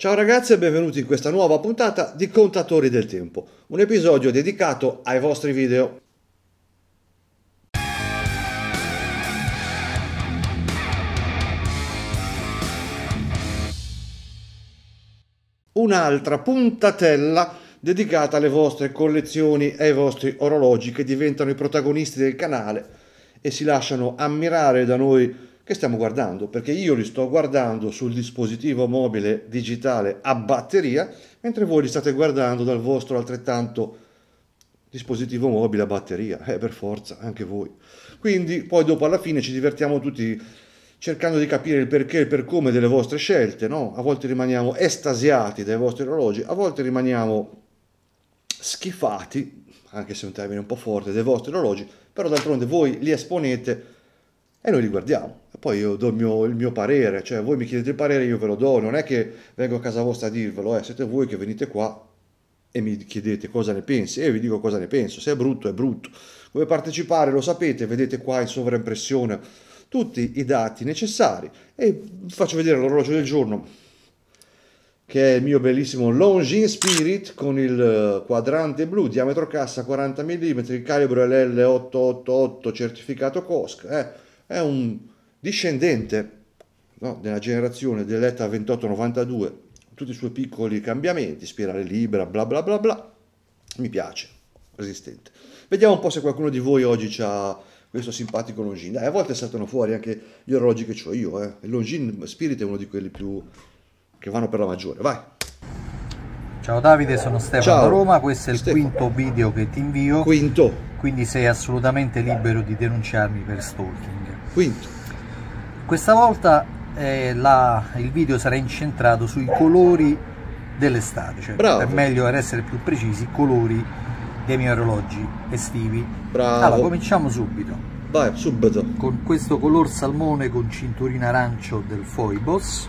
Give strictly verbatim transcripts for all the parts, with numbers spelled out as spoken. Ciao ragazzi e benvenuti in questa nuova puntata di Contatori del Tempo, un episodio dedicato ai vostri video. Un'altra puntatella dedicata alle vostre collezioni e ai vostri orologi che diventano i protagonisti del canale e si lasciano ammirare da noi che stiamo guardando, perché io li sto guardando sul dispositivo mobile digitale a batteria, mentre voi li state guardando dal vostro altrettanto dispositivo mobile a batteria, eh, per forza, anche voi. Quindi poi dopo alla fine ci divertiamo tutti cercando di capire il perché e il per come delle vostre scelte, no? A volte rimaniamo estasiati dai vostri orologi, a volte rimaniamo schifati, anche se è un termine un po' forte, dei vostri orologi, però d'altronde voi li esponete e noi li guardiamo. E poi io do il mio, il mio parere, cioè voi mi chiedete il parere, io ve lo do, non è che vengo a casa vostra a dirvelo, eh, siete voi che venite qua e mi chiedete cosa ne pensi, e io vi dico cosa ne penso, se è brutto è brutto. Come partecipare lo sapete, vedete qua in sovraimpressione tutti i dati necessari, e faccio vedere l'orologio del giorno, che è il mio bellissimo Longines Spirit con il quadrante blu, diametro cassa quaranta millimetri, il calibro è l'L otto otto otto, certificato C O S C, eh. È un discendente, no, della generazione dell'E T A ventotto novantadue, tutti i suoi piccoli cambiamenti, spirale libera, bla bla bla bla, mi piace, resistente. Vediamo un po' se qualcuno di voi oggi ha questo simpatico Longines. A volte saltano fuori anche gli orologi che ho io, eh. Il Longines Spirit è uno di quelli più che vanno per la maggiore, vai! Ciao Davide, sono Stefano. Ciao. Da Roma, questo è il Stefano. Quinto video che ti invio, quinto. Quindi sei assolutamente libero di denunciarmi per stalking. Quinto. Questa volta eh, la, il video sarà incentrato sui colori dell'estate, cioè, per meglio, per essere più precisi, i colori dei miei orologi estivi. Bravo. Allora, cominciamo subito. Vai, subito. Con questo color salmone con cinturino arancio del Foibos.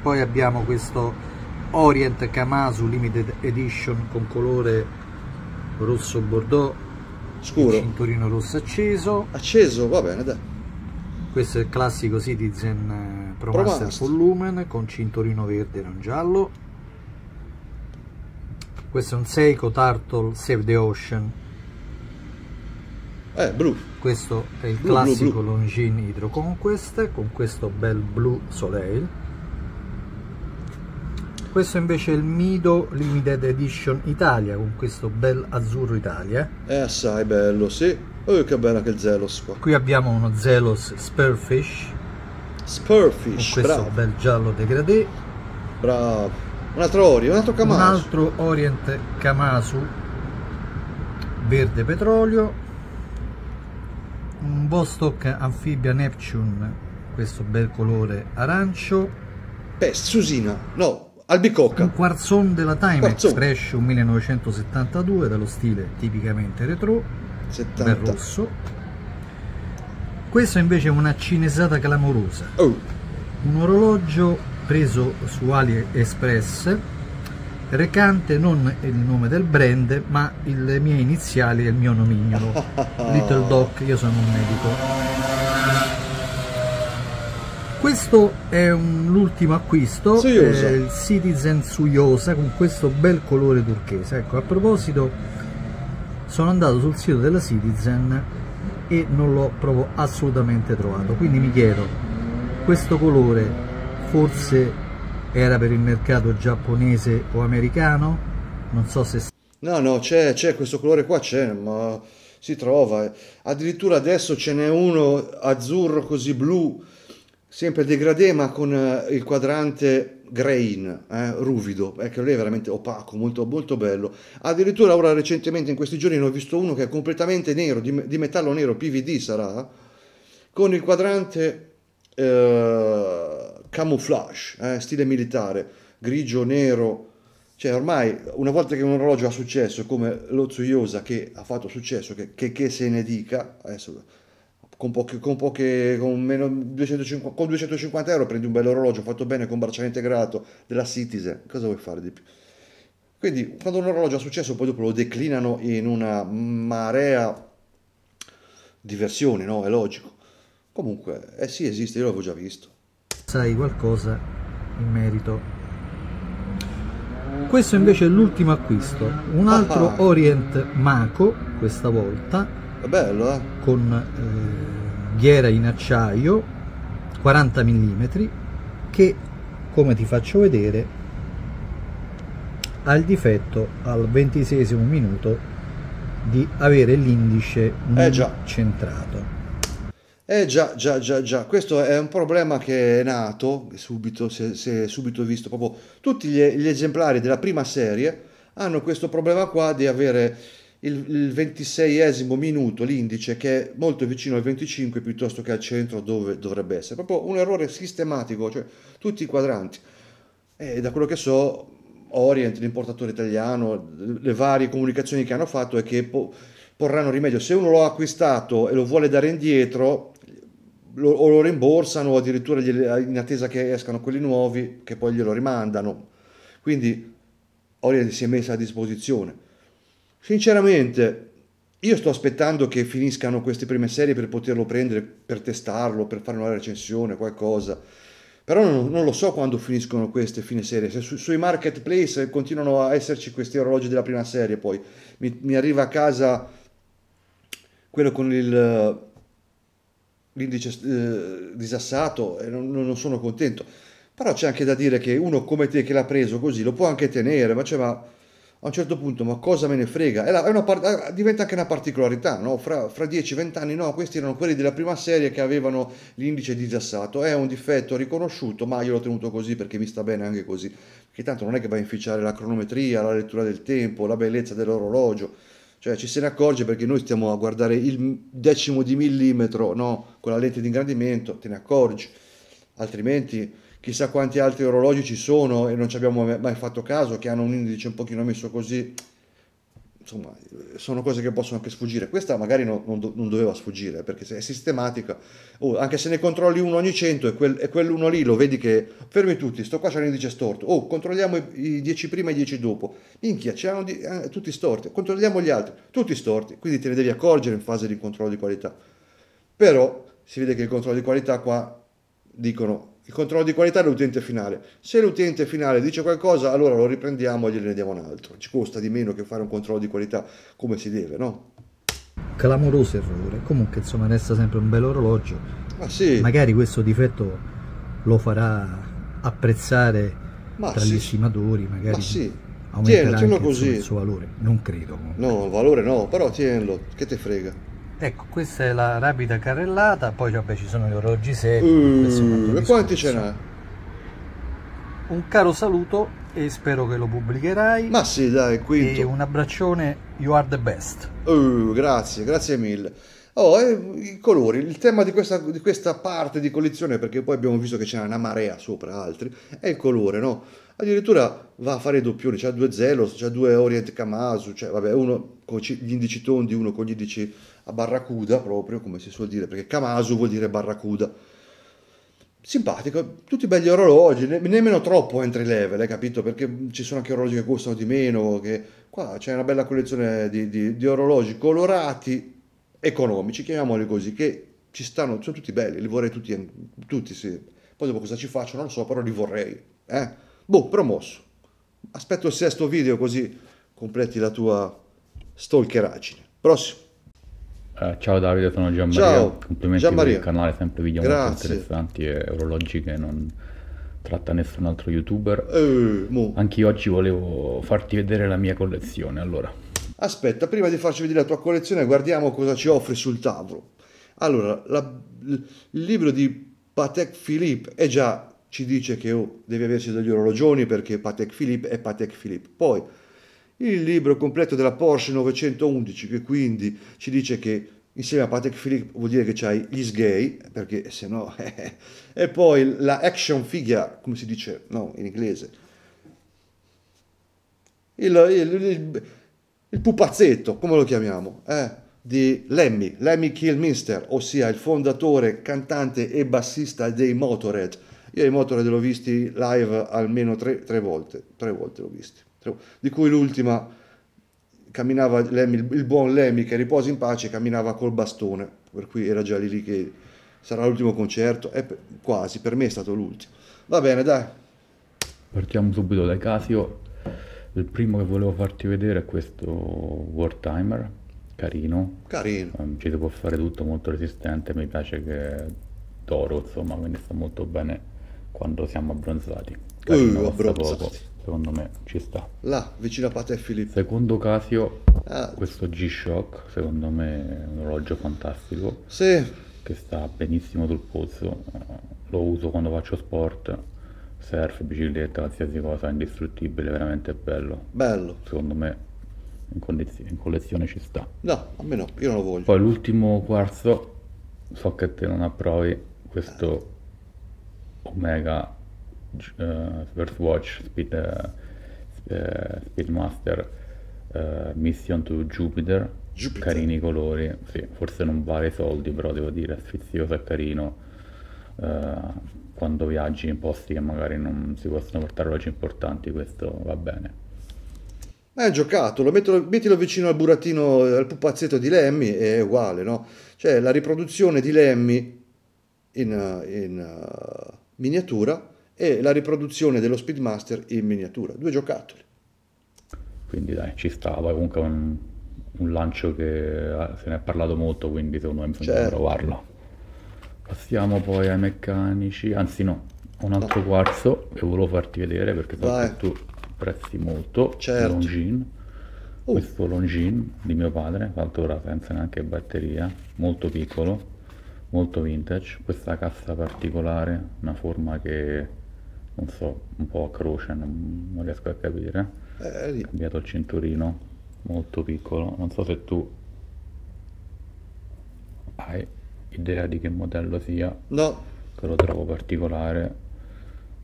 Poi abbiamo questo Orient Kamasu Limited Edition con colore rosso bordeaux scuro, cinturino rosso acceso acceso, va bene, dai. Questo è il classico Citizen Promaster full lumen con cinturino verde e non giallo. Questo è un Seiko Turtle Save the Ocean, eh, blu. Questo è il blu, classico Longines Hydro Conquest con questo bel blu Soleil. Questo invece è il Mido Limited Edition Italia con questo bel azzurro Italia. Eh, assai bello, sì. Oh, che bella che il Zelos qua. Qui abbiamo uno Zelos Spurfish. Spurfish, con questo bravo. Bel giallo degradé. Bravo. Un altro Orient, un altro Kamasu. Un altro Orient Kamasu verde petrolio. Un Bostock Anfibia Neptune, questo bel colore arancio. Pezzusina, no. Albicocca. Un quarzone della Timex Expression millenovecentosettantadue, dallo stile tipicamente retro, bel rosso. Questo invece è una cinesata clamorosa, oh. Un orologio preso su AliExpress, recante non il nome del brand, ma le mie iniziali e il mio nomignolo, Little Doc, io sono un medico. Questo è l'ultimo acquisto, è il Citizen Tsuyosa con questo bel colore turchese. Ecco, a proposito, sono andato sul sito della Citizen e non l'ho proprio assolutamente trovato, quindi mi chiedo, questo colore forse era per il mercato giapponese o americano? Non so se... No, no, c'è, c'è questo colore qua, c'è, ma si trova. Addirittura adesso ce n'è uno azzurro così blu, sempre degradé ma con il quadrante grain, eh, ruvido, eh, che lui è veramente opaco, molto, molto bello. Addirittura ora recentemente in questi giorni ne ho visto uno che è completamente nero, di, di metallo nero, P V D sarà, con il quadrante eh, camouflage, eh, stile militare, grigio, nero. Cioè ormai una volta che un orologio ha successo come lo Tsuyosa, che ha fatto successo, che, che, che se ne dica, adesso... Con, poche, con, poche, con, meno duecentocinquanta, con duecentocinquanta euro prendi un bel orologio fatto bene con bracciale integrato della Citizen, cosa vuoi fare di più? Quindi quando un orologio ha successo poi dopo lo declinano in una marea di versioni, no? È logico. Comunque, eh sì, esiste, io l'avevo già visto. Sai qualcosa in merito. Questo invece è l'ultimo acquisto, un altro ah. Orient Mako, questa volta è bello, eh? Con eh, ghiera in acciaio quaranta millimetri che, come ti faccio vedere, ha il difetto al ventiseiesimo minuto di avere l'indice non eh già. centrato. Eh già, già, già, già, questo è un problema che è nato subito, si è, si è subito visto, proprio tutti gli, gli esemplari della prima serie hanno questo problema qua di avere il, il ventiseiesimo minuto, l'indice, che è molto vicino al venticinque piuttosto che al centro dove dovrebbe essere, proprio un errore sistematico, cioè tutti i quadranti. E da quello che so, Orient, l'importatore italiano, le varie comunicazioni che hanno fatto è che po porranno rimedio, se uno lo ha acquistato e lo vuole dare indietro, lo, o lo rimborsano o addirittura in attesa che escano quelli nuovi che poi glielo rimandano. Quindi Orient si è messa a disposizione. Sinceramente io sto aspettando che finiscano queste prime serie per poterlo prendere, per testarlo, per fare una recensione, qualcosa, però non, non lo so quando finiscono queste fine serie, se su, sui marketplace continuano a esserci questi orologi della prima serie. Poi mi, mi arriva a casa quello con il l'indice eh, disassato e non, non sono contento. Però c'è anche da dire che uno come te che l'ha preso così lo può anche tenere, ma, cioè, ma a un certo punto ma cosa me ne frega? È la, è una, diventa anche una particolarità, no? Fra, fra dieci venti anni, no, questi erano quelli della prima serie che avevano l'indice disassato, è un difetto riconosciuto, ma io l'ho tenuto così perché mi sta bene anche così, perché tanto non è che va a inficiare la cronometria, la lettura del tempo, la bellezza dell'orologio. Cioè ci se ne accorge perché noi stiamo a guardare il decimo di millimetro, no? Con la lente di ingrandimento, te ne accorgi, altrimenti chissà quanti altri orologi ci sono e non ci abbiamo mai fatto caso, che hanno un indice un pochino messo così. Insomma, sono cose che possono anche sfuggire. Questa magari non, non, do, non doveva sfuggire perché è sistematica. Oh, anche se ne controlli uno ogni cento e, quel, e quell'uno lì lo vedi che fermi tutti, sto qua c'è un indice storto, oh controlliamo i dieci prima e i dieci dopo, minchia c'erano eh, tutti storti, controlliamo gli altri, tutti storti, quindi te ne devi accorgere in fase di controllo di qualità. Però si vede che il controllo di qualità qua, dicono, il controllo di qualità è l'utente finale, se l'utente finale dice qualcosa allora lo riprendiamo e gliene diamo un altro, ci costa di meno che fare un controllo di qualità come si deve, no? Clamoroso errore, comunque insomma resta sempre un bel orologio. Ma sì, magari questo difetto lo farà apprezzare ma tra sì. gli stimatori, magari ma sì. aumenterà tienilo, anche così. Il suo valore, non credo comunque. No, valore no, però tienilo, che te frega. Ecco, questa è la rapida carrellata, poi vabbè, ci sono gli orologi seri. Uh, e quanti ce n'è? Un caro saluto e spero che lo pubblicherai. Ma sì, dai, quindi. E un abbraccione, you are the best. Uh, grazie, grazie mille. Oh, e i colori, il tema di questa, di questa parte di collezione, perché poi abbiamo visto che c'era una marea sopra altri, è il colore, no? Addirittura va a fare i doppioni, c'ha due Zelos, c'ha due Orient Kamasu, cioè vabbè, uno con gli indici tondi, uno con gli indici a barracuda, proprio come si suol dire, perché Kamasu vuol dire barracuda. Simpatico, tutti belli orologi, ne, nemmeno troppo entry level, hai capito? Perché ci sono anche orologi che costano di meno, che qua c'è una bella collezione di, di, di orologi colorati, economici, chiamiamoli così, che ci stanno, sono tutti belli, li vorrei tutti, tutti sì. Poi dopo cosa ci faccio non lo so, però li vorrei, eh? Boh, promosso, aspetto il sesto video così completi la tua stalkeragine. Prossimo. Uh, ciao Davide, sono Gianmaria. Ciao. Complimenti Gianmaria. Per il canale, sempre video Grazie. Molto interessanti e orologi che non tratta nessun altro youtuber. eh, Anche io oggi volevo farti vedere la mia collezione. Allora aspetta, prima di farci vedere la tua collezione, guardiamo cosa ci offri sul tavolo. Allora, la, il libro di Patek Philippe, e già ci dice che oh, devi averci degli orologioni perché Patek Philippe è Patek Philippe. Poi, il libro completo della Porsche nove undici, che quindi ci dice che insieme a Patek Philippe vuol dire che c'hai gli sgay, perché se no... E poi la action figure, come si dice, no, in inglese. Il... il, il Il pupazzetto, come lo chiamiamo, eh? Di Lemmy, Lemmy Kilmister, ossia il fondatore, cantante e bassista dei Motörhead. Io i Motörhead l'ho visti live almeno tre, tre volte, tre volte l'ho visti, tre, di cui l'ultima camminava Lemmy, il, il buon Lemmy che riposa in pace, camminava col bastone, per cui era già lì, lì che sarà l'ultimo concerto, è per, quasi, per me è stato l'ultimo. Va bene, dai. Partiamo subito dai Casio. Il primo che volevo farti vedere è questo Wartimer, carino, carino. Um, ci si può fare tutto, molto resistente, mi piace che è d'oro, insomma, quindi sta molto bene quando siamo abbronzati. Carino, uh, abbronzati. Poco, secondo me ci sta. Là, vicino a Patek Philippe. Secondo Casio, ah. questo G-Shock, secondo me è un orologio fantastico, sì. che sta benissimo sul polso, lo uso quando faccio sport. Surf, bicicletta, qualsiasi cosa, indistruttibile, veramente bello. Bello. Secondo me in, in collezione ci sta. No, a me no, io non lo voglio. Poi l'ultimo quarzo, so che te non approvi, questo eh. Omega uh, Smartwatch Speed, uh, uh, Speedmaster uh, Mission to Jupiter. Jupiter. Carini i colori, sì, forse non vale i soldi, però devo dire è sfizioso e carino. Uh, quando viaggi in posti che magari non si possono portare orologi importanti, questo va bene. Ma è giocato, lo metto, mettilo vicino al burattino, al pupazzetto di Lemmy, è uguale, no? Cioè la riproduzione di Lemmy in, in uh, miniatura e la riproduzione dello Speedmaster in miniatura, due giocattoli. Quindi dai, ci stava, comunque un, un lancio che se ne è parlato molto, quindi secondo me bisogna certo. provarlo. Passiamo poi ai meccanici, anzi no, un altro no. quarzo che volevo farti vedere perché so che tu apprezzi molto, certo. Longines, uh. questo Longines di mio padre, tanto ora senza neanche batteria, molto piccolo, molto vintage, questa cassa particolare, una forma che non so, un po' a croce, non, non riesco a capire, eh, cambiato il cinturino, molto piccolo, non so se tu hai idea di che modello sia, no, che lo trovo particolare,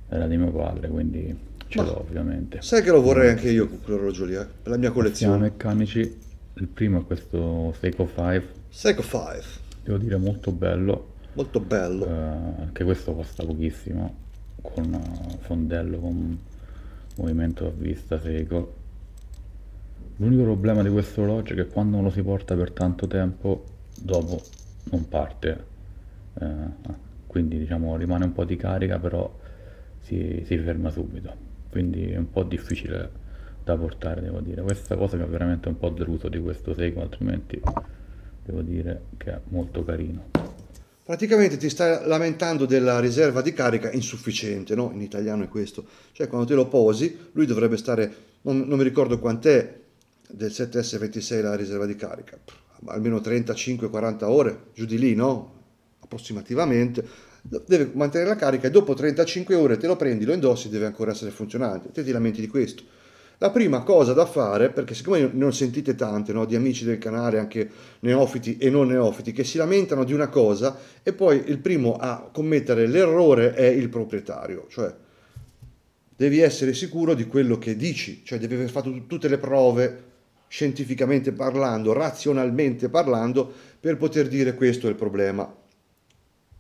era di mio padre, quindi ce l'ho ovviamente. Sai che lo vorrei anche io quell'orologio lì, eh? Per la mia collezione. Meccanici, il primo è questo Seiko cinque. Seiko cinque. Devo dire molto bello. Molto bello. Eh, anche questo costa pochissimo, con fondello, con movimento a vista Seiko. L'unico problema di questo orologio è che quando lo si porta per tanto tempo, dopo non parte, eh, quindi diciamo rimane un po' di carica, però si, si ferma subito, quindi è un po' difficile da portare, devo dire. Questa cosa mi ha veramente un po' deluso di questo Seiko, altrimenti devo dire che è molto carino. Praticamente ti stai lamentando della riserva di carica insufficiente, no? In italiano è questo, cioè quando te lo posi lui dovrebbe stare, non, non mi ricordo quant'è del sette S ventisei la riserva di carica, almeno trentacinque quaranta ore, giù di lì, no? Approssimativamente deve mantenere la carica e dopo trentacinque ore te lo prendi, lo indossi, deve ancora essere funzionante. Te ti lamenti di questo. La prima cosa da fare, perché siccome ne ho sentite tante, no? Di amici del canale, anche neofiti e non neofiti, che si lamentano di una cosa e poi il primo a commettere l'errore è il proprietario, cioè devi essere sicuro di quello che dici, cioè devi aver fatto tutte le prove scientificamente parlando, razionalmente parlando, per poter dire questo è il problema.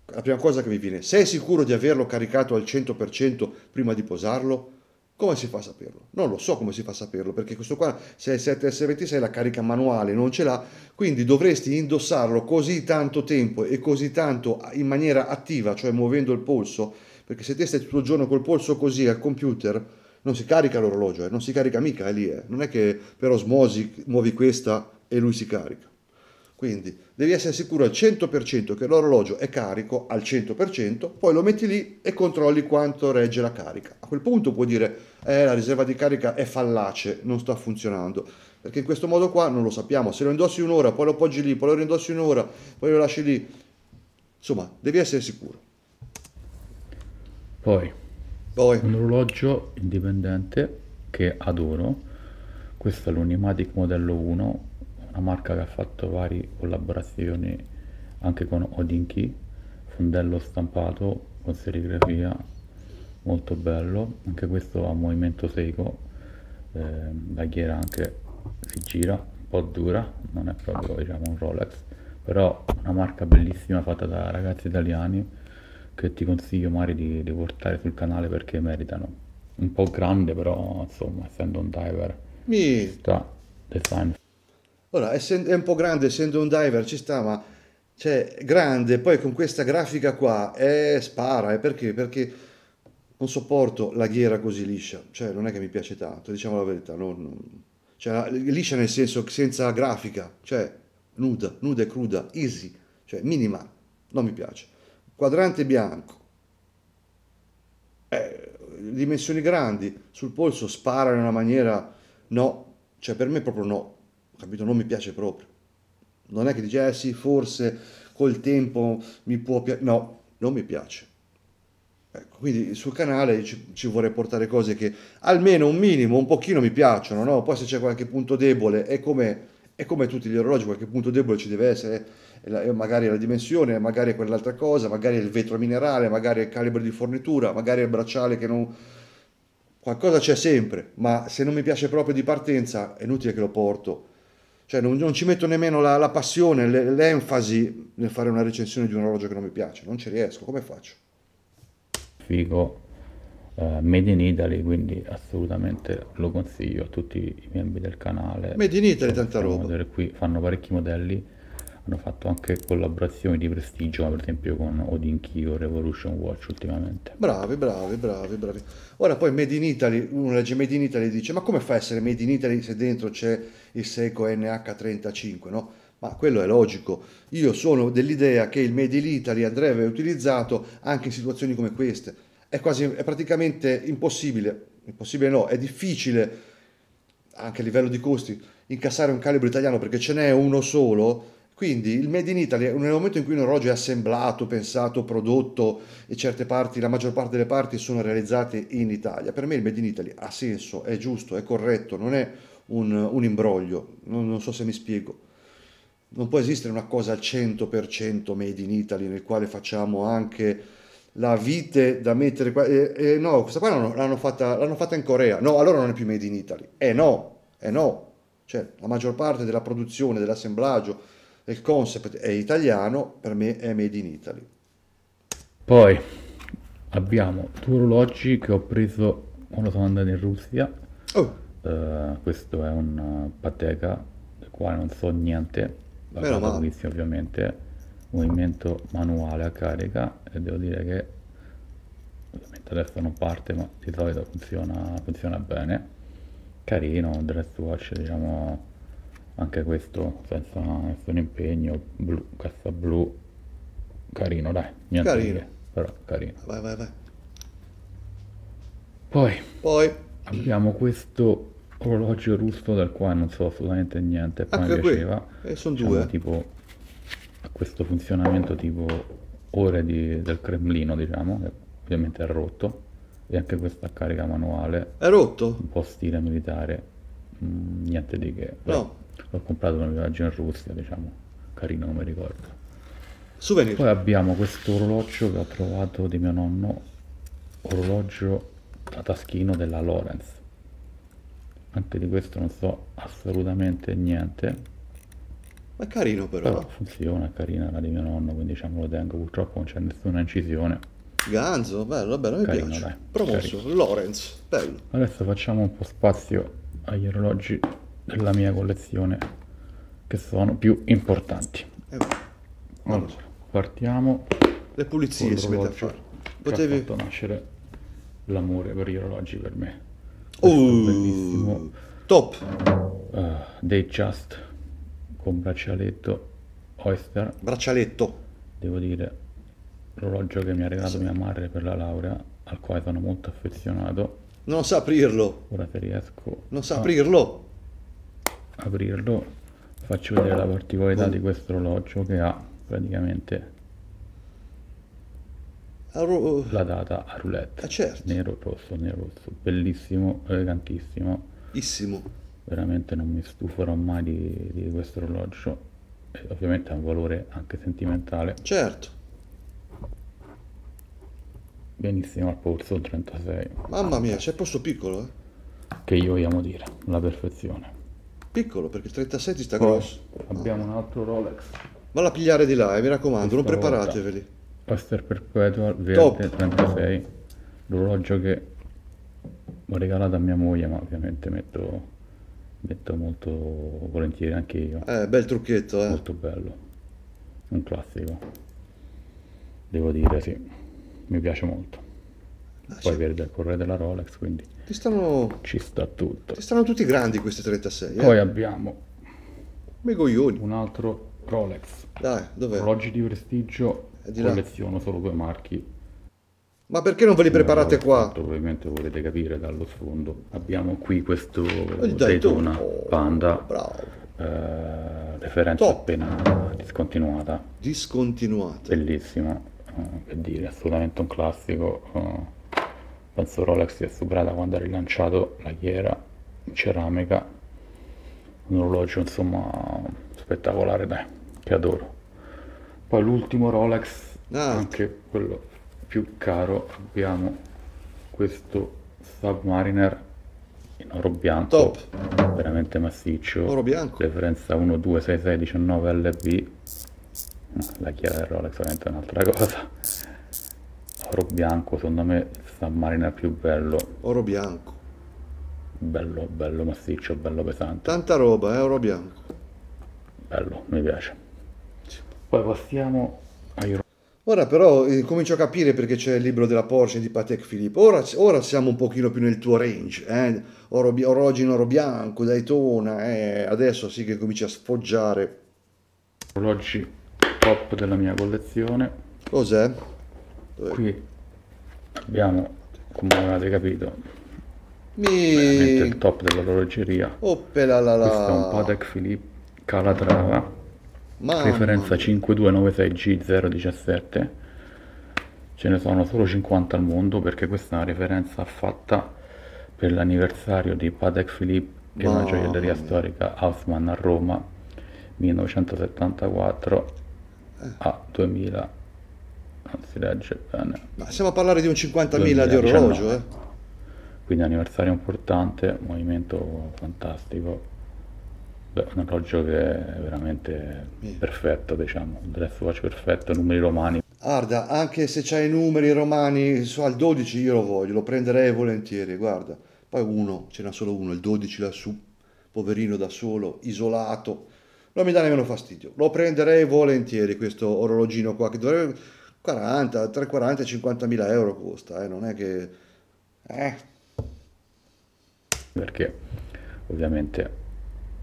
La prima cosa che mi viene, sei sicuro di averlo caricato al cento per cento prima di posarlo? Come si fa a saperlo? Non lo so come si fa a saperlo, perché questo qua, se è il sette S ventisei, la carica manuale non ce l'ha, quindi dovresti indossarlo così tanto tempo e così tanto in maniera attiva, cioè muovendo il polso, perché se te stai tutto il giorno col polso così al computer, non si carica l'orologio, eh? Non si carica mica, è lì, eh? Non è che per osmosi muovi questa e lui si carica. Quindi devi essere sicuro al cento per cento che l'orologio è carico al cento per cento, poi lo metti lì e controlli quanto regge la carica. A quel punto puoi dire, eh, la riserva di carica è fallace, non sta funzionando, perché in questo modo qua non lo sappiamo. Se lo indossi un'ora, poi lo poggi lì, poi lo rindossi un'ora, poi lo lasci lì, insomma, devi essere sicuro. Poi... Poi. Un orologio indipendente che adoro, questo è l'Unimatic modello uno, una marca che ha fatto varie collaborazioni anche con Hodinkee, fondello stampato con serigrafia, molto bello, anche questo ha movimento Seiko, eh, la ghiera anche si gira, un po' dura, non è proprio diciamo un Rolex, però una marca bellissima fatta da ragazzi italiani, che ti consiglio magari di, di portare sul canale perché meritano. Un po' grande però, insomma, essendo un diver Mi... sta design. Ora, è un po' grande essendo un diver, ci sta, ma cioè grande, poi con questa grafica qua è spara, eh, perché? Perché non sopporto la ghiera così liscia, cioè non è che mi piace tanto, diciamo la verità, non, non, cioè, liscia nel senso senza grafica, cioè nuda, nuda e cruda, easy, cioè minima, non mi piace. Quadrante bianco, eh, dimensioni grandi, sul polso spara in una maniera, no, cioè per me proprio no, capito, non mi piace proprio. Non è che dici, eh sì, forse col tempo mi può piacere, no, non mi piace. Ecco, quindi sul canale ci, ci vorrei portare cose che almeno un minimo, un pochino mi piacciono, no? Poi se c'è qualche punto debole, è come, è come tutti gli orologi, qualche punto debole ci deve essere, è la, è magari la dimensione, magari è quell'altra cosa, magari è il vetro minerale, magari è il calibro di fornitura, magari è il bracciale che non... Qualcosa c'è sempre, ma se non mi piace proprio di partenza, è inutile che lo porto. Cioè non, non ci metto nemmeno la, la passione, l'enfasi nel fare una recensione di un orologio che non mi piace, non ci riesco, come faccio? Figo, uh, Made in Italy, quindi assolutamente lo consiglio a tutti i membri del canale. Made in Italy, tanta roba. Qui fanno parecchi modelli, hanno fatto anche collaborazioni di prestigio, per esempio con Hodinkee o Revolution Watch ultimamente. Bravi, bravi, bravi, bravi. Ora poi Made in Italy, uno legge Made in Italy e dice, ma come fa a essere Made in Italy se dentro c'è il Seiko N H trentacinque, no? Ma quello è logico. Io sono dell'idea che il Made in Italy andrebbe utilizzato anche in situazioni come queste. È quasi, è praticamente impossibile, impossibile no, è difficile, anche a livello di costi, incassare un calibro italiano perché ce n'è uno solo. Quindi il Made in Italy, nel momento in cui un orologio è assemblato, pensato, prodotto e certe parti, la maggior parte delle parti sono realizzate in Italia, per me il Made in Italy ha senso, è giusto, è corretto, non è un, un imbroglio, non, non so se mi spiego. Non può esistere una cosa al cento per cento Made in Italy nel quale facciamo anche la vite da mettere qua. Eh, eh, no, questa qua l'hanno fatta, fatta in Corea, no, allora non è più Made in Italy. Eh no, eh no, cioè la maggior parte della produzione, dell'assemblaggio, il concept è italiano, per me è Made in Italy. Poi abbiamo due orologi che ho preso quando sono andato in Russia. Oh. Uh, questo è un Patek del quale non so niente, ma... ovviamente movimento manuale a carica, e devo dire che ovviamente adesso non parte, ma di solito funziona, funziona bene, carino, un dress watch, diciamo. Anche questo senza nessun impegno, blu, cassa blu, carino, dai, niente carino. Dire, però carino. Vai, vai, vai. Poi, Poi abbiamo questo orologio russo del quale non so assolutamente niente, poi mi piaceva. E sono due. Diciamo, tipo, questo funzionamento tipo ore di, del Cremlino, diciamo, che ovviamente è rotto, e anche questa carica manuale. È rotto? Un po' stile militare, mm, niente di che. Però, no. L'ho comprato per un viaggio in Russia, diciamo, carino come ricordo. Souvenir. Poi abbiamo questo orologio che ho trovato di mio nonno, orologio da taschino della Lorenz. Anche di questo non so assolutamente niente. Ma è carino però. Però funziona, è carina la di mio nonno, quindi diciamo lo tengo, purtroppo non c'è nessuna incisione. Ganzo, bello, bello, mi carino, piace. Dai, promosso, carino. Lorenz, bello. Adesso facciamo un po' spazio agli orologi della mia collezione che sono più importanti. Eh, allora, partiamo. Le pulizie si mette a fare. Potevi... ha fatto nascere l'amore per gli orologi per me. Uh, bellissimo top uh, Day Just con braccialetto Oyster. Braccialetto, devo dire, l'orologio che mi ha regalato sì. mia madre per la laurea, al quale sono molto affezionato. Non sa aprirlo. Ora se riesco. Non sa a... aprirlo. Aprirlo, faccio vedere la particolarità oh. di questo orologio, che ha praticamente Ru... la data a roulette, ah, certo. nero rosso, nero rosso, bellissimo, elegantissimo, Issimo. veramente non mi stuferò mai di, di questo orologio, e ovviamente ha un valore anche sentimentale, certo. Benissimo al polso, trentasei, mamma mia, c'è posto piccolo, eh? Che io vogliamo dire, la perfezione. Piccolo perché il trentasei sta grosso. Abbiamo ah. un altro Rolex. Valla a pigliare di là, eh, mi raccomando, non preparateveli. Oyster Perpetual verde Top. trentasei, l'orologio che ho regalato a mia moglie, ma ovviamente metto, metto molto volentieri anche io. Eh, bel trucchetto, eh. Molto bello. Un classico. Devo dire, sì, mi piace molto. poi verde al colore della Rolex, quindi ti stanno... ci sta tutto. Ti stanno tutti grandi questi trentasei. Poi eh? abbiamo Megoglioni. Un altro Rolex. Dai, dov'è? Orologi di prestigio, di colleziono solo due marchi. Ma perché non ve li preparate qua? Probabilmente volete capire dallo sfondo. Abbiamo qui questo Daytona Panda. Bravo. Eh, referenza Top. appena discontinuata. Discontinuata. Bellissima. Eh, che dire, assolutamente un classico. Eh, penso Rolex sia superata quando ha rilanciato la ghiera in ceramica. Un orologio insomma spettacolare, dai, che adoro. Poi l'ultimo Rolex, ah. anche quello più caro, abbiamo questo Submariner in oro bianco. Top. Veramente massiccio. Oro bianco. Referenza uno due sei sei uno nove L B. La chiave del Rolex ovviamente è un'altra cosa. Oro bianco, secondo me il Submariner più bello. Oro bianco. Bello, bello massiccio, bello pesante. Tanta roba, eh, oro bianco. Bello, mi piace. Poi passiamo ai... Ora però eh, comincio a capire perché c'è il libro della Porsche di Patek Philippe. Ora, ora siamo un pochino più nel tuo range, eh? Oro, orologi in oro bianco, Daytona, eh? Adesso sì che cominci a sfoggiare. Orologi top della mia collezione. Cos'è? Qui abbiamo, come avete capito, Mi... veramente il top dell'orologeria. Oppela la la. Questo è un Patek Philippe Calatrava. Mamma. Referenza cinque due nove sei G zero uno sette. Ce ne sono solo cinquanta al mondo, perché questa è una referenza fatta per l'anniversario di Patek Philippe e una gioielleria storica Haussmann a Roma, millenovecentosettantaquattro eh. a duemila. Non si legge bene. Ma stiamo a parlare di un cinquantamila di orologio, eh. Quindi anniversario importante, movimento fantastico. Un orologio che è veramente yeah. perfetto, diciamo, un dress watch perfetto, numeri romani. Guarda, anche se c'hai i numeri romani so, al dodici io lo voglio, lo prenderei volentieri, guarda. Poi uno, ce n'è solo uno, il dodici lassù, poverino da solo, isolato, non mi dà nemmeno fastidio. Lo prenderei volentieri questo orologino qua, che dovrebbe quaranta, tra quaranta e cinquantamila euro costa, eh, non è che... Eh. Perché ovviamente...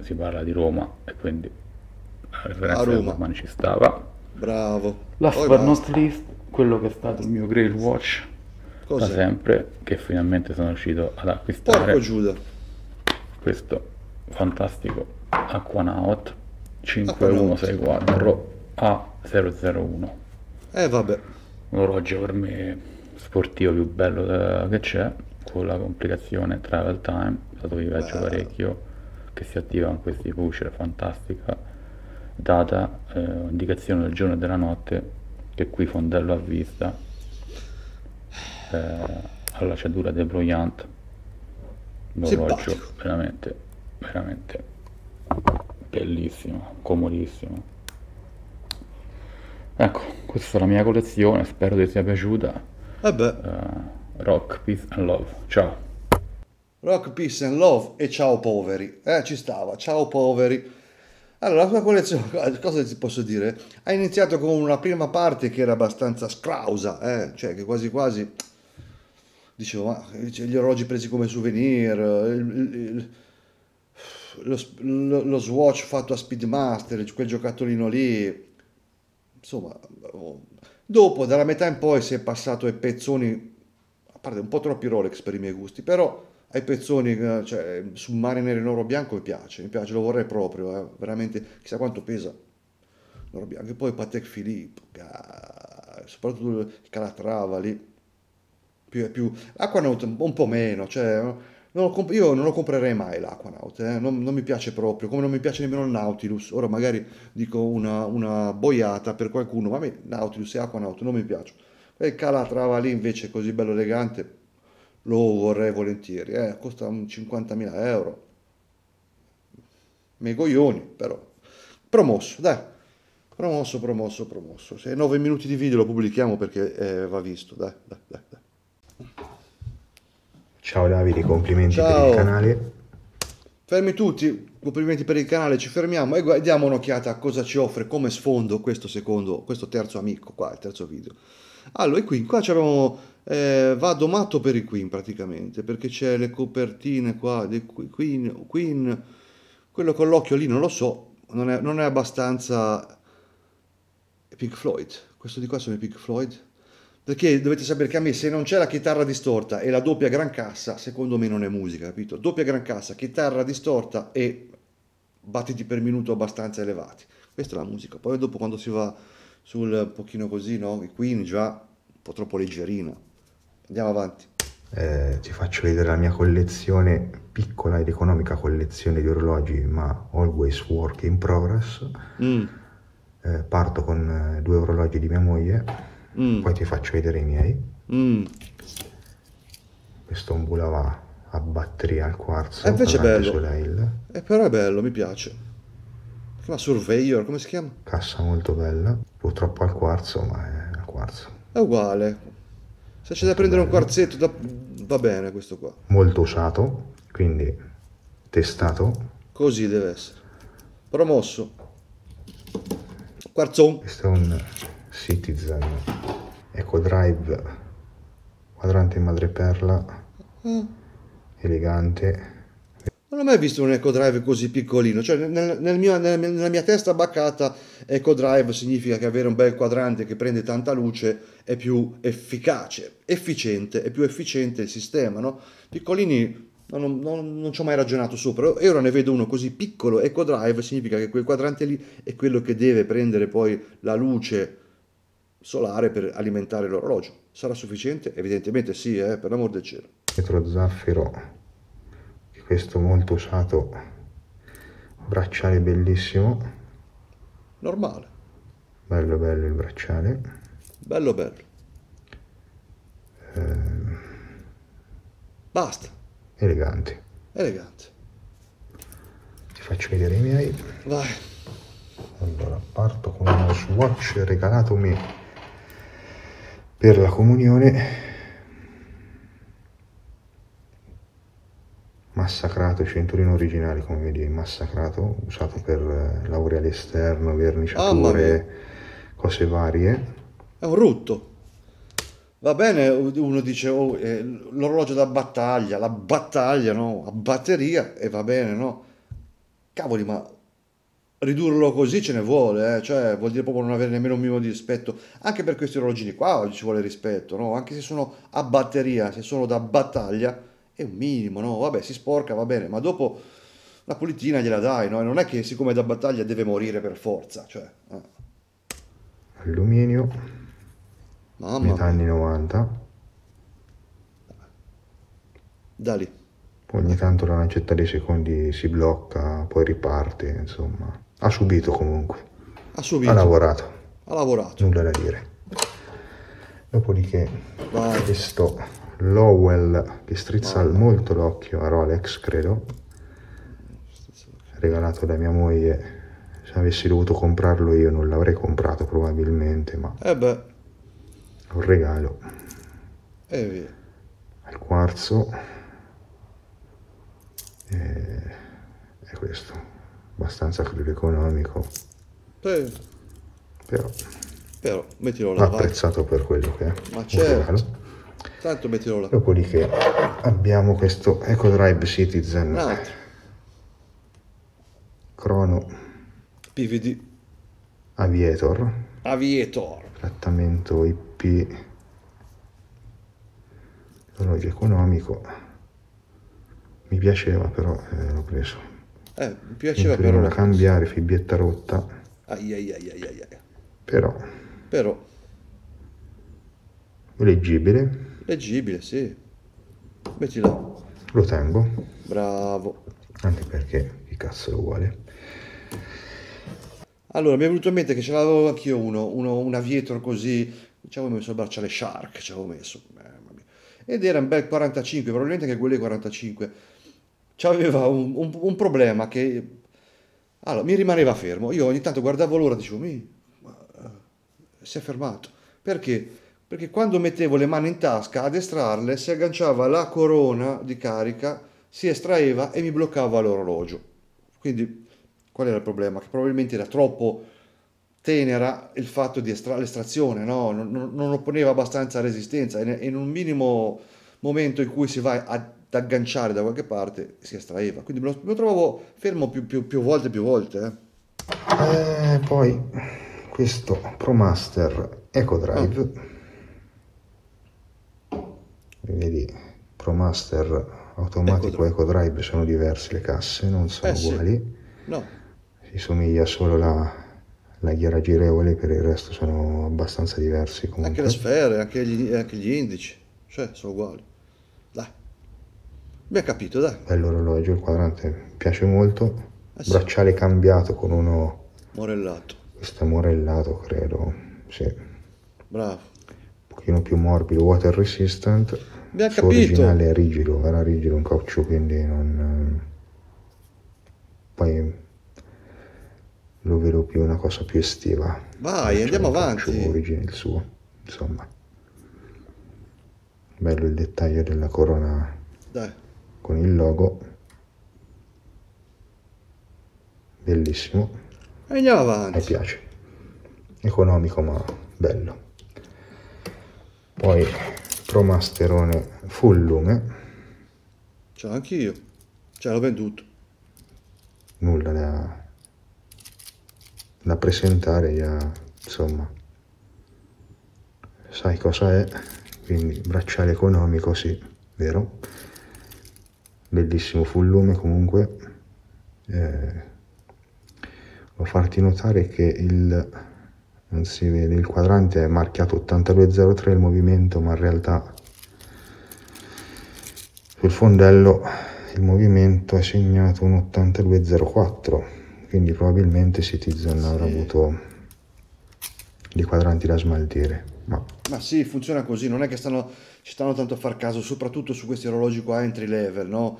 si parla di Roma e quindi la referenza di Roma ci stava. Bravo. Last but not least, quello che è stato il mio Grail Watch da sempre, che finalmente sono riuscito ad acquistare. Porco Giuda. Questo fantastico Aquanaut cinque uno sei quattro A zero zero uno. E eh, vabbè. L'orologio per me sportivo più bello che c'è, con la complicazione travel time, dato che viaggio parecchio, che si attiva con questi pusher, fantastica data, eh, indicazione del giorno e della notte, che qui fondello a vista, eh, alla ciatura deployant, un orologio veramente veramente bellissimo, comodissimo. Ecco, questa è la mia collezione, spero ti sia piaciuta. eh beh. Eh, rock, peace and love, ciao. Rock, peace and love e ciao poveri, eh, ci stava, ciao poveri. Allora, la tua collezione, cosa ti posso dire? Ha iniziato con una prima parte che era abbastanza scrausa, eh? Cioè che quasi quasi, dicevo, ma gli orologi presi come souvenir, il, il, lo, lo swatch fatto a Speedmaster, quel giocattolino lì, insomma, dopo dalla metà in poi si è passato ai pezzoni, a parte un po' troppi Rolex per i miei gusti, però... ai pezzoni, cioè Submariner in oro bianco mi piace, mi piace, lo vorrei proprio, eh, veramente, chissà quanto pesa l'oro bianco. E poi Patek Philippe, soprattutto il Calatrava lì, più e più, l'Aquanaut un po' meno, cioè, non io non lo comprerei mai l'Aquanaut, eh, non, non mi piace proprio, come non mi piace nemmeno il Nautilus. Ora magari dico una, una boiata per qualcuno, ma a me Nautilus e Aquanaut non mi piacciono. Il Calatrava lì invece così bello elegante, lo vorrei volentieri, eh, costa cinquantamila euro, me coglioni, però promosso, dai, promosso, promosso, promosso. Se nove minuti di video lo pubblichiamo, perché eh, va visto, dai, dai, dai, dai. Ciao Davide, complimenti. Ciao. Per il canale. Fermi tutti, Complimenti per il canale, ci fermiamo e diamo un'occhiata a cosa ci offre come sfondo questo secondo, questo terzo amico qua, il terzo video. Allora, e qui, qua c'abbiamo, eh, vado matto per i Queen praticamente, perché c'è le copertine qua, dei Queen, Queen, quello con l'occhio lì non lo so, non è, non è abbastanza Pink Floyd, questo di qua sono i Pink Floyd, perché dovete sapere che a me se non c'è la chitarra distorta e la doppia gran cassa, secondo me non è musica, capito? Doppia gran cassa, chitarra distorta e battiti per minuto abbastanza elevati, questa è la musica. Poi dopo quando si va sul pochino così, no? E quindi già un po' troppo leggerino. Andiamo avanti. Eh, ti faccio vedere la mia collezione, piccola ed economica collezione di orologi, ma always work in progress. Mm. Eh, parto con due orologi di mia moglie, mm. poi ti faccio vedere i miei. Mm. Questo è un Bulava a batteria al quarzo, e invece è bello, eh, però è bello, mi piace. La Surveyor, come si chiama? Cassa molto bella, purtroppo al quarzo, ma è al quarzo. È uguale, se c'è da prendere bello. Un quarzetto da... va bene questo qua. Molto usato, quindi testato. Così deve essere. Promosso. Quarzo. Questo è un Citizen Eco Drive, quadrante in madreperla, eh. elegante. Non ho mai visto un Eco Drive così piccolino, cioè nel, nel mio, nel, nella mia testa baccata Eco Drive significa che avere un bel quadrante che prende tanta luce è più efficace, efficiente, è più efficiente il sistema, no? Piccolini non, non, non ci ho mai ragionato sopra, e ora ne vedo uno così piccolo, Eco Drive significa che quel quadrante lì è quello che deve prendere poi la luce solare per alimentare l'orologio. Sarà sufficiente? Evidentemente sì, eh, per l'amor del cielo. Pietro Zaffiro. Questo molto usato, bracciale bellissimo, normale, bello bello il bracciale, bello bello, eh... basta, elegante, elegante. Ti faccio vedere i miei. Vai. Allora, parto con uno Swatch regalatomi per la comunione, massacrato, cinturino originale come vedi, massacrato, usato per laureale esterno, verniciature, ah, cose varie. È un rutto. Va bene, uno dice oh, eh, l'orologio da battaglia, la battaglia, no? A batteria, e eh, va bene, no? Cavoli, ma ridurlo così ce ne vuole, eh? Cioè vuol dire proprio non avere nemmeno un minimo di rispetto. Anche per questi orologini qua oggi ci vuole rispetto, no? Anche se sono a batteria, se sono da battaglia, è un minimo, no? Vabbè, si sporca, va bene, ma dopo la pulitina gliela dai, no? E non è che siccome è da battaglia deve morire per forza, cioè... Eh. Alluminio, mamma metà anni novanta. Da lì. Ogni tanto la lancetta dei secondi si blocca, poi riparte, insomma. Ha subito comunque. Ha subito. Ha lavorato. Ha lavorato. Nulla da dire. Dopodiché, vai. Questo... Lowell che strizza wow. molto l'occhio a Rolex, credo, regalato da mia moglie. Se avessi dovuto comprarlo io non l'avrei comprato probabilmente, ma eh beh. Un regalo eh via. Al quarzo, e... è questo, abbastanza credo economico, eh. però, però mettilo là, apprezzato vai. Per quello che è, ma certo. Tanto mettilo là. Dopodiché abbiamo questo Eco Drive Citizen Crono P V D Aviator Aviator trattamento I P, orologio economico, mi piaceva però eh, l'ho preso, eh, mi piaceva però da cambiare, fibietta rotta, ai ai ai ai ai. però però leggibile. Leggibile, sì. Metti là. Lo tengo. Bravo. Anche perché che cazzo lo vuole. Allora, mi è venuto in mente che ce l'avevo anch'io uno, uno, un aviator così, ci avevo messo il bracciale Shark, ci avevo messo. Ed era un bel quarantacinque, probabilmente anche quello dei quarantacinque. C'aveva un, un, un problema che... Allora, mi rimaneva fermo. Io ogni tanto guardavo l'ora e dicevo, mi... si è fermato. Perché? Perché quando mettevo le mani in tasca, ad estrarle, si agganciava la corona di carica, si estraeva e mi bloccava l'orologio. Quindi qual era il problema? Che probabilmente era troppo tenera, il fatto di estra l'estrazione, no? non, non, non opponeva abbastanza resistenza, e in un minimo momento in cui si va ad agganciare da qualche parte si estraeva. Quindi me lo, me lo trovavo fermo più, più, più volte più volte. Eh. Eh, poi questo Promaster Eco Drive, oh. Vedi, Promaster automatico, Eco Drive sono diverse le casse, non sono eh, uguali, sì. No. Si somiglia solo la la ghiera girevole, per il resto sono abbastanza diversi comunque. Anche le sfere, anche gli, anche gli indici, cioè sono uguali, dai, abbiamo capito, dai. Bello orologio, il quadrante mi piace molto, eh sì. Bracciale cambiato con uno morellato, questo è morellato credo, sì, bravo, un pochino più morbido, water resistant. Abbiamo capito, l'originale è rigido, era rigido in caucciù, quindi non, poi lo vedo più una cosa più estiva. Vai, andiamo avanti. Il suo, insomma, bello il dettaglio della corona, dai, con il logo, bellissimo. Andiamo avanti, mi piace, economico ma bello. Poi Promasterone full lume, c'ho anch'io, ce l'ho venduto, nulla da da presentare già, insomma sai cosa è, quindi bracciale economico, sì, vero, bellissimo full lume comunque. Eh, devo farti notare che il non si vede, il quadrante è marchiato ottantadue zero tre il movimento, ma in realtà sul fondello il movimento è segnato un ottantadue zero quattro, quindi probabilmente Citizen avrà avuto dei quadranti da smaltire. Ma, ma sì, funziona così, non è che stanno, ci stanno tanto a far caso, soprattutto su questi orologi qua entry level, no?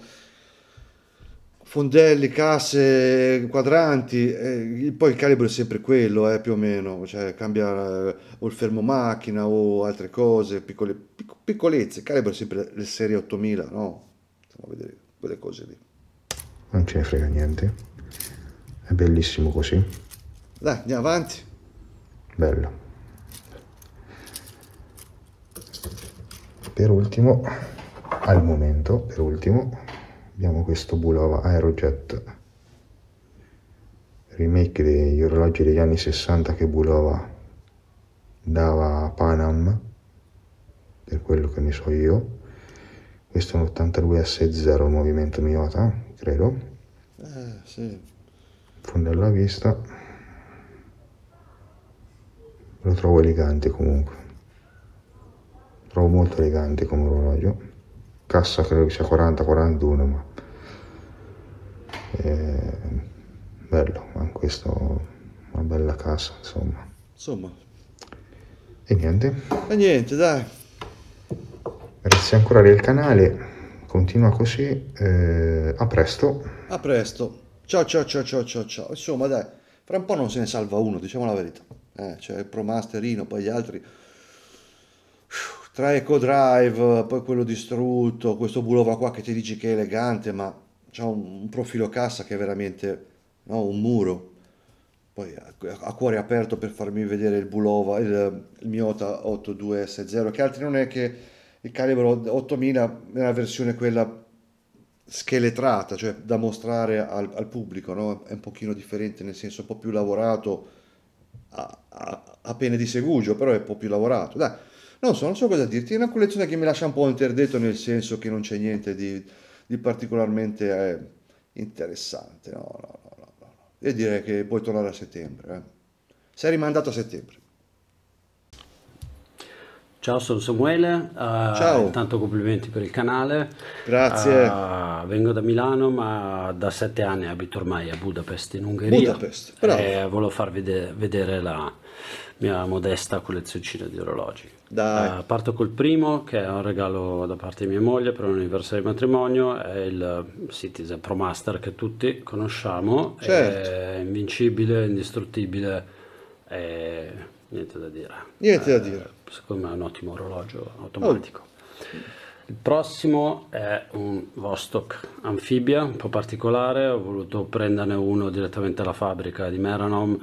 Fondelli, casse, quadranti, eh, poi il calibro è sempre quello, eh, più o meno, cioè cambia eh, o il fermo macchina o altre cose, piccole, pic piccolezze, il calibro è sempre le serie ottomila, no? Stiamo a vedere quelle cose lì. Non ce ne frega niente. È bellissimo così. Dai, andiamo avanti. Bello. Per ultimo, al momento, per ultimo, abbiamo questo Bulova Aerojet, remake degli orologi degli anni sessanta che Bulova dava a Panam, per quello che ne so io. Questo è un ottantadue S zero, movimento Miyota, credo. Eh, sì. Fondello a vista, lo trovo elegante comunque, lo trovo molto elegante come orologio. Cassa credo sia quaranta quarantuno, ma è bello anche questo, una bella cassa, insomma insomma e niente e niente dai, grazie ancora del canale, continua così, eh, a presto a presto. Ciao, ciao, ciao, ciao, ciao, ciao. Insomma, dai, fra un po' non se ne salva uno, diciamo la verità. Eh, cioè il Promasterino, poi gli altri. Tra Eco Drive, poi quello distrutto, questo Bulova qua che ti dici che è elegante, ma c'ha un profilo cassa che è veramente, no, un muro. Poi a cuore aperto per farmi vedere il Bulova, il, il Miyota ottantadue S zero, che altri non è che il calibro ottomila nella versione quella scheletrata, cioè da mostrare al, al pubblico, no? È un pochino differente, nel senso un po' più lavorato, a, a, a pene di segugio, però è un po' più lavorato. Dai, non so, non so cosa dirti, è una collezione che mi lascia un po' interdetto, nel senso che non c'è niente di, di particolarmente eh, interessante, no, no, no, no, no. E direi che puoi tornare a settembre, eh. Sei rimandato a settembre. Ciao, sono Samuele, uh, ciao. Intanto complimenti per il canale, grazie. Uh, vengo da Milano, ma da sette anni abito ormai a Budapest in Ungheria. Budapest, bravo. E volevo farvi vedere la mia modesta collezioncina di orologi. Dai. Uh, parto col primo, che è un regalo da parte di mia moglie per un anniversario di matrimonio, è il Citizen Promaster che tutti conosciamo, certo. È invincibile, indistruttibile, è... niente da dire, niente da dire. Eh, secondo me è un ottimo orologio automatico. Oh. Il prossimo è un Vostok Anfibia, un po' particolare. Ho voluto prenderne uno direttamente alla fabbrica di Meranom.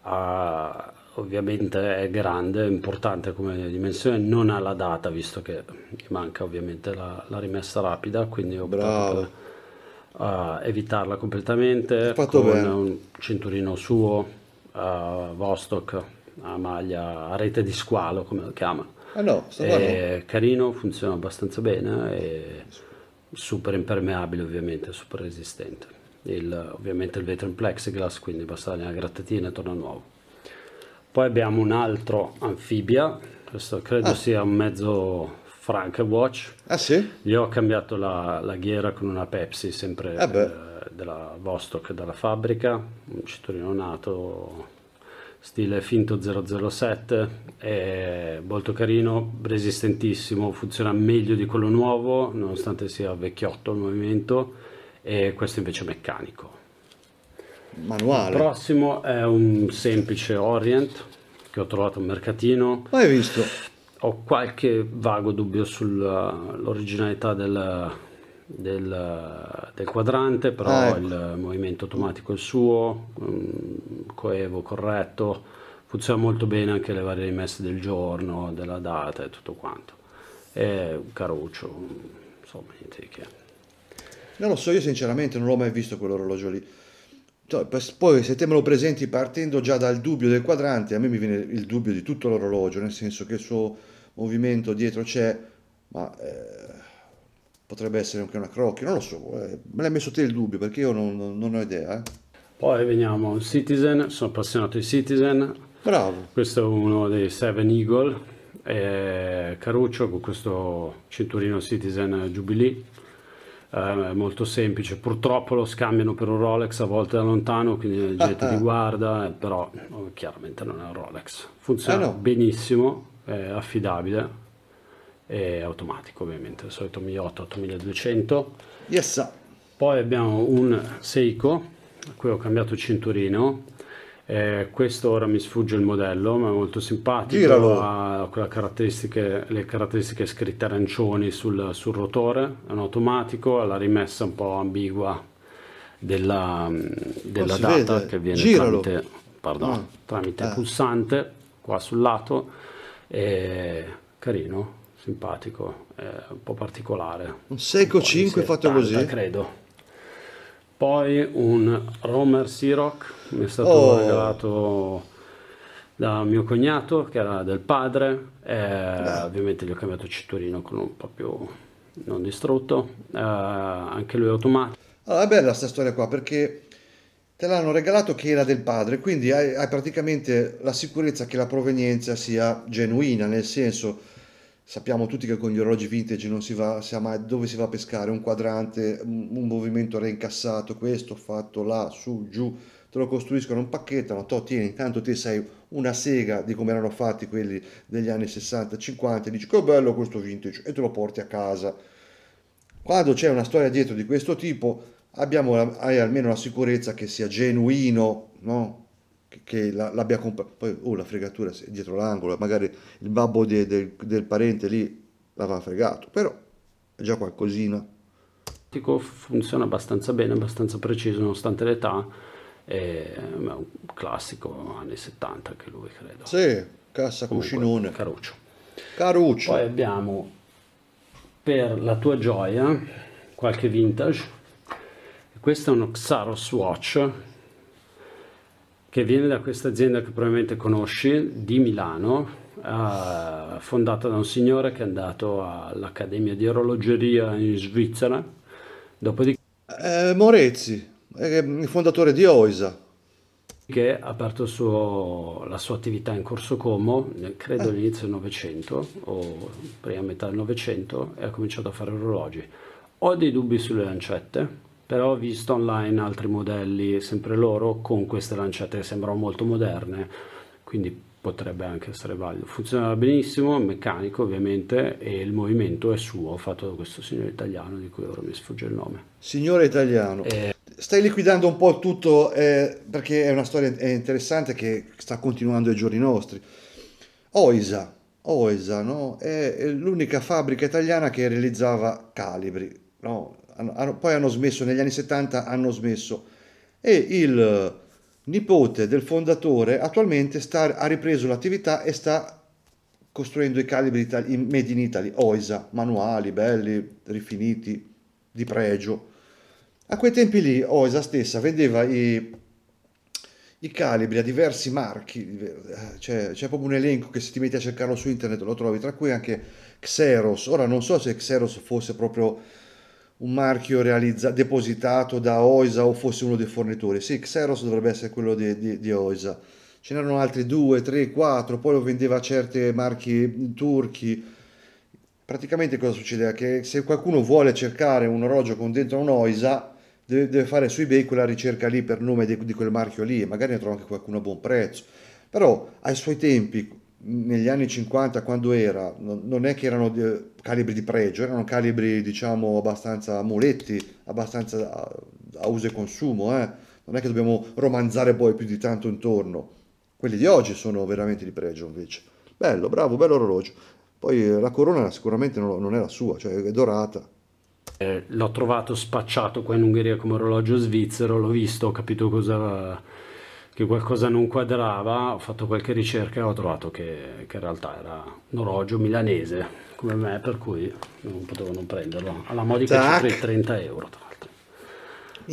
Ah, ovviamente è grande, importante come dimensione, non ha la data visto che mi manca ovviamente la, la rimessa rapida, quindi ho optato per uh, evitarla completamente. Fatto con bene. Un cinturino suo uh, Vostok a maglia a rete di squalo, come lo chiamano. Ah no, è carino, funziona abbastanza bene, è super impermeabile ovviamente, super resistente. Il, ovviamente il vetro in plexiglass, quindi basta una grattatina e torna nuovo. Poi abbiamo un altro Anfibia, questo credo ah. sia un mezzo Frank Watch. Ah sì? Gli ho cambiato la, la ghiera con una Pepsi, sempre ah eh, della Vostok, dalla fabbrica, un cinturino nato stile finto zero zero sette, è molto carino, resistentissimo, funziona meglio di quello nuovo nonostante sia vecchiotto il movimento, e questo invece è meccanico, manuale. Il prossimo è un semplice Orient che ho trovato al mercatino. L'hai visto? Ho qualche vago dubbio sull'originalità del, del, del quadrante, però ah, ecco. il movimento automatico è il suo, coevo, corretto, funziona molto bene anche le varie rimesse del giorno, della data e tutto quanto. È un caruccio, insomma, niente di che. Non lo so, io sinceramente non l'ho mai visto quell'orologio lì. Cioè, poi se te me lo presenti partendo già dal dubbio del quadrante, a me mi viene il dubbio di tutto l'orologio, nel senso che il suo movimento dietro c'è, ma eh, potrebbe essere anche una crocchia, non lo so, eh, me l'hai messo te il dubbio perché io non, non, non ho idea. Eh. Poi veniamo a un Citizen, sono appassionato di Citizen. Bravo. Questo è uno dei Seven Eagle, eh, caruccio, con questo cinturino Citizen Jubilee. Eh, molto semplice, purtroppo lo scambiano per un Rolex a volte da lontano, quindi la gente ah, li guarda, però oh, chiaramente non è un Rolex. Funziona eh no. benissimo, è affidabile e automatico ovviamente, il solito Miyota ottemiladuecento. Yes. Poi abbiamo un Seiko a cui ho cambiato il cinturino, eh, questo ora mi sfugge il modello ma è molto simpatico. Giralo. Ha quella caratteristiche, le caratteristiche scritte arancioni sul, sul rotore, è un automatico, ha la rimessa un po' ambigua della, della data vede. Che viene Giralo. tramite, pardon, ah. tramite eh. pulsante qua sul lato, è carino, simpatico, è un po' particolare, un Seiko cinque fatto così credo. Poi un Romer Siroc, mi è stato oh. regalato da mio cognato che era del padre, eh, ovviamente gli ho cambiato il cinturino con un po' più non distrutto, eh, anche lui automatico. Allora, è bella sta storia qua perché te l'hanno regalato che era del padre, quindi hai, hai praticamente la sicurezza che la provenienza sia genuina, nel senso sappiamo tutti che con gli orologi vintage non si va, si va dove si va a pescare, un quadrante, un movimento reincassato, questo fatto là, su, giù, te lo costruiscono un pacchetto, no, to, tieni, intanto te sei una sega di come erano fatti quelli degli anni sessanta cinquanta, dici che bello questo vintage e te lo porti a casa. Quando c'è una storia dietro di questo tipo abbiamo, hai almeno la sicurezza che sia genuino, no? Che l'abbia comprato, poi oh, la fregatura dietro l'angolo, magari il babbo de, de, del parente lì l'aveva fregato, però è già qualcosina. Funziona abbastanza bene, abbastanza preciso nonostante l'età, è un classico anni settanta anche lui credo. Sì, cassa comunque, cuscinone. Caruccio. Caruccio. Poi abbiamo, per la tua gioia, qualche vintage. Questo è uno Xaros Watch che viene da questa azienda che probabilmente conosci, di Milano, eh, fondata da un signore che è andato all'Accademia di Orologeria in Svizzera, dopodiché eh, Morezzi, il fondatore di O I S A, che ha aperto il suo, la sua attività in Corso Como, credo all'inizio del Novecento o prima metà del Novecento, e ha cominciato a fare orologi. Ho dei dubbi sulle lancette, però ho visto online altri modelli, sempre loro, con queste lancette che sembrano molto moderne, quindi potrebbe anche essere valido. Funziona benissimo, meccanico ovviamente, e il movimento è suo, fatto da questo signore italiano, di cui ora mi sfugge il nome. Signore italiano, eh, stai liquidando un po' tutto, eh, perché è una storia interessante che sta continuando ai giorni nostri. O I S A. O I S A, no? È l'unica fabbrica italiana che realizzava calibri, no? Poi hanno smesso, negli anni settanta hanno smesso, e il nipote del fondatore attualmente sta, ha ripreso l'attività e sta costruendo i calibri itali, made in Italy, O I S A, manuali, belli, rifiniti, di pregio. A quei tempi lì O I S A stessa vendeva i, i calibri a diversi marchi, c'è proprio un elenco che se ti metti a cercarlo su internet lo trovi, tra cui anche Xeros. Ora non so se Xeros fosse proprio un marchio realizzato, depositato da O I S A o fosse uno dei fornitori. Sì, Xeros dovrebbe essere quello di, di, di O I S A. Ce n'erano altri due, tre, quattro, poi lo vendeva a certi marchi turchi. Praticamente cosa succedeva? Che se qualcuno vuole cercare un orologio con dentro un O I S A, deve, deve fare su eBay quella ricerca lì per nome di, di quel marchio lì, magari ne trova anche qualcuno a buon prezzo. Però ai suoi tempi, negli anni cinquanta, quando era, non è che erano calibri di pregio, erano calibri diciamo abbastanza muletti, abbastanza a uso e consumo, eh? Non è che dobbiamo romanzare poi più di tanto intorno. Quelli di oggi sono veramente di pregio invece. Bello, bravo, bello orologio. Poi la corona sicuramente non, non è la sua, cioè è dorata. Eh, l'ho trovato spacciato qua in Ungheria come orologio svizzero, l'ho visto, ho capito cosa... che qualcosa non quadrava, ho fatto qualche ricerca e ho trovato che, che in realtà era un orologio milanese come me, per cui non potevo non prenderlo alla modica cifra di trenta euro tra l'altro.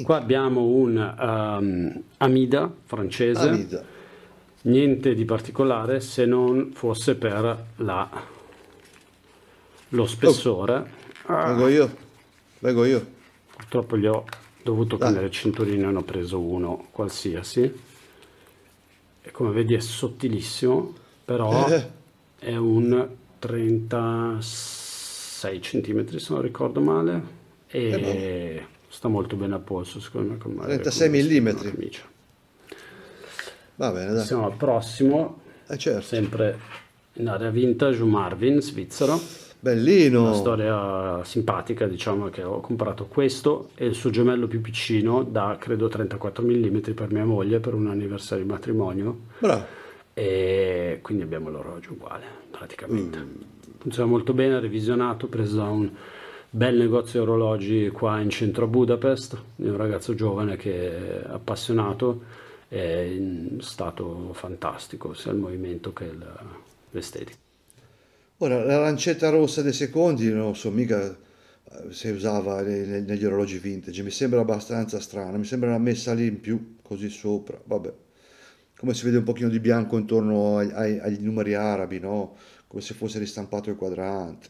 Qua abbiamo un um, Amida francese, Amida. Niente di particolare se non fosse per la, lo spessore. Oh. Ah. Vengo io, vengo io. Purtroppo gli ho dovuto prendere il cinturino e ne ho preso uno qualsiasi. Come vedi è sottilissimo, però eh. è un trentasei centimetri se non ricordo male, e eh no. sta molto bene a polso secondo me. Con trentasei millimetri. Va bene, dai. Siamo al prossimo, eh certo. sempre in area vintage, Marvin, Svizzera. Bellino! Una storia simpatica, diciamo, che ho comprato questo e il suo gemello più piccino da credo trentaquattro millimetri per mia moglie per un anniversario di matrimonio. Bravo. E quindi abbiamo l'orologio uguale praticamente. Mm. Funziona molto bene, revisionato, preso da un bel negozio di orologi qua in centro a Budapest, di un ragazzo giovane che è appassionato, è stato fantastico sia il movimento che l'estetica. Ora, la lancetta rossa dei secondi, non so mica se usava negli orologi vintage, mi sembra abbastanza strana, mi sembra una messa lì in più, così sopra, vabbè. Come si vede un pochino di bianco intorno ai, ai, agli numeri arabi, no? Come se fosse ristampato il quadrante.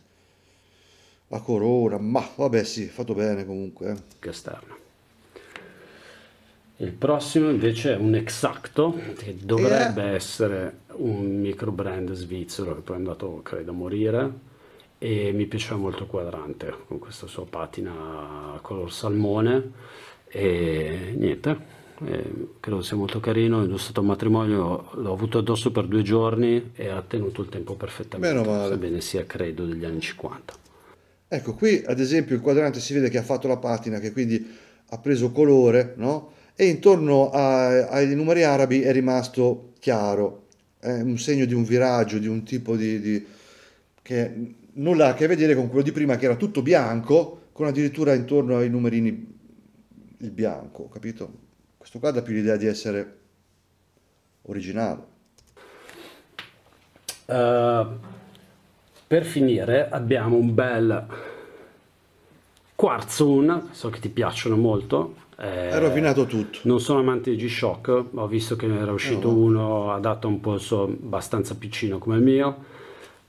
La corona, ma vabbè sì, fatto bene comunque. Che esterno. Il prossimo invece è un Exacto, che dovrebbe eh. essere un micro brand svizzero che poi è andato credo a morire, e mi piaceva molto il quadrante con questa sua patina color salmone e niente, e credo sia molto carino, è stato un matrimonio, l'ho avuto addosso per due giorni e ha tenuto il tempo perfettamente, male. Sebbene sia credo degli anni cinquanta. Ecco qui ad esempio il quadrante si vede che ha fatto la patina, che quindi ha preso colore, no? E intorno a, ai numeri arabi è rimasto chiaro, è un segno di un viraggio, di un tipo di, di... che nulla ha a che vedere con quello di prima che era tutto bianco, con addirittura intorno ai numerini il bianco, capito? Questo qua dà più l'idea di essere originale. Uh, per finire abbiamo un bel quartzone, so che ti piacciono molto. Eh, è rovinato tutto. Non sono amante di G-Shock, ho visto che ne era uscito no. uno adatto a un polso abbastanza piccino come il mio,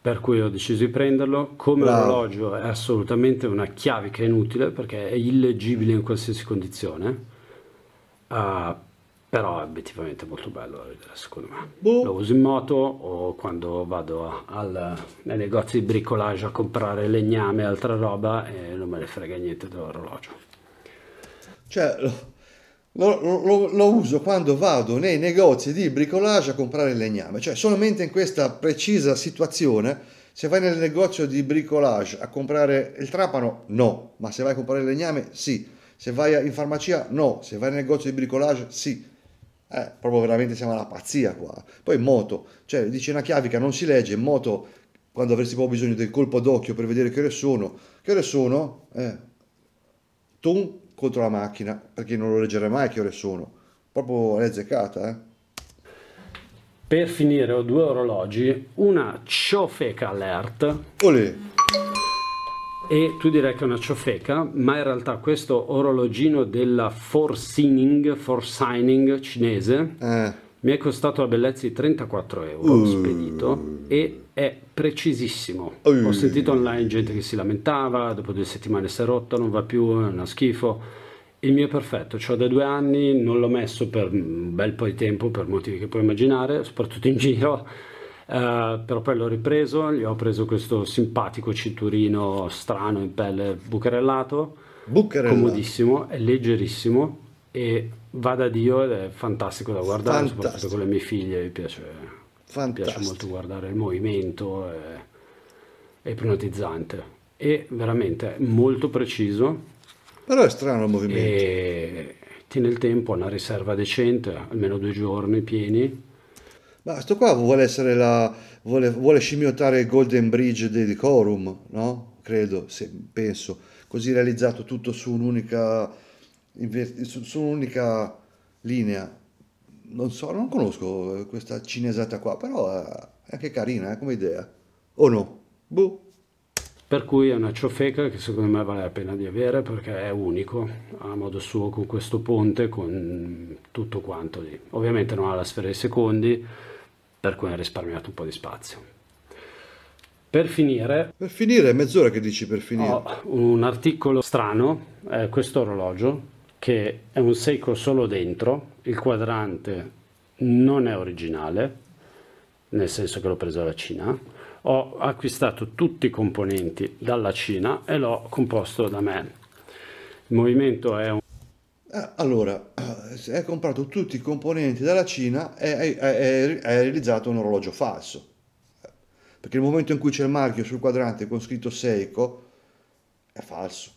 per cui ho deciso di prenderlo. Come Bravo. Orologio è assolutamente una chiavica inutile perché è illeggibile in qualsiasi condizione, uh, però è obiettivamente molto bello da vedere secondo me. Boh. Lo uso in moto o quando vado al, nei negozi di bricolage a comprare legname e altra roba e non me ne frega niente dell'orologio. Cioè, lo, lo, lo, lo uso quando vado nei negozi di bricolage a comprare il legname. Cioè, solamente in questa precisa situazione, se vai nel negozio di bricolage a comprare il trapano, no. Ma se vai a comprare il legname, sì. Se vai in farmacia, no. Se vai nel negozio di bricolage, sì. Eh, proprio veramente siamo alla pazzia qua. Poi moto, cioè, dice una chiavica, non si legge, moto... quando avresti proprio bisogno del colpo d'occhio per vedere che ore sono, che ore sono, eh, ton contro la macchina, perché non lo leggerai mai che ore sono, proprio l'hai azzeccata, eh. Per finire ho due orologi, una ciofeca alert. Olè. E tu direi che è una ciofeca, ma in realtà questo orologino della Forsining, Forsining cinese, eh. mi è costato la bellezza di trentaquattro euro uh. spedito, e è precisissimo. Uh. Ho sentito online gente che si lamentava, dopo due settimane si è rotto, non va più, è uno schifo. Il mio è perfetto, ce l'ho da due anni, non l'ho messo per un bel po' di tempo, per motivi che puoi immaginare, soprattutto in giro. Uh, però poi l'ho ripreso, gli ho preso questo simpatico cinturino strano in pelle bucherellato, bucherellato. comodissimo, è leggerissimo e va da Dio ed è fantastico da guardare, fantastico. Soprattutto con le mie figlie mi piace, mi piace molto guardare il movimento, è, è ipnotizzante e veramente è molto preciso. Però è strano il movimento. E tiene il tempo, una riserva decente, almeno due giorni pieni. Ma sto qua vuole essere la vuole, vuole scimmiotare il Golden Bridge di Decorum, no? Credo, se, penso. Così realizzato tutto su un'unica su, su un'unica linea. Non so, non conosco questa cinesata qua, però è anche carina, eh, come idea. O no? Boh. Per cui è una ciofeca che secondo me vale la pena di avere perché è unico, a modo suo, con questo ponte, con tutto quanto lì. Ovviamente non ha la sfera dei secondi, per cui ha risparmiato un po' di spazio. Per finire... Per finire, è mezz'ora che dici per finire. Ho un articolo strano, è questo orologio, che è un Seiko solo dentro, il quadrante non è originale, nel senso che l'ho preso dalla Cina. Ho acquistato tutti i componenti dalla Cina e l'ho composto da me. Il movimento è un... Allora, se hai comprato tutti i componenti dalla Cina e hai realizzato un orologio falso. Perché nel momento in cui c'è il marchio sul quadrante con scritto Seiko, è falso.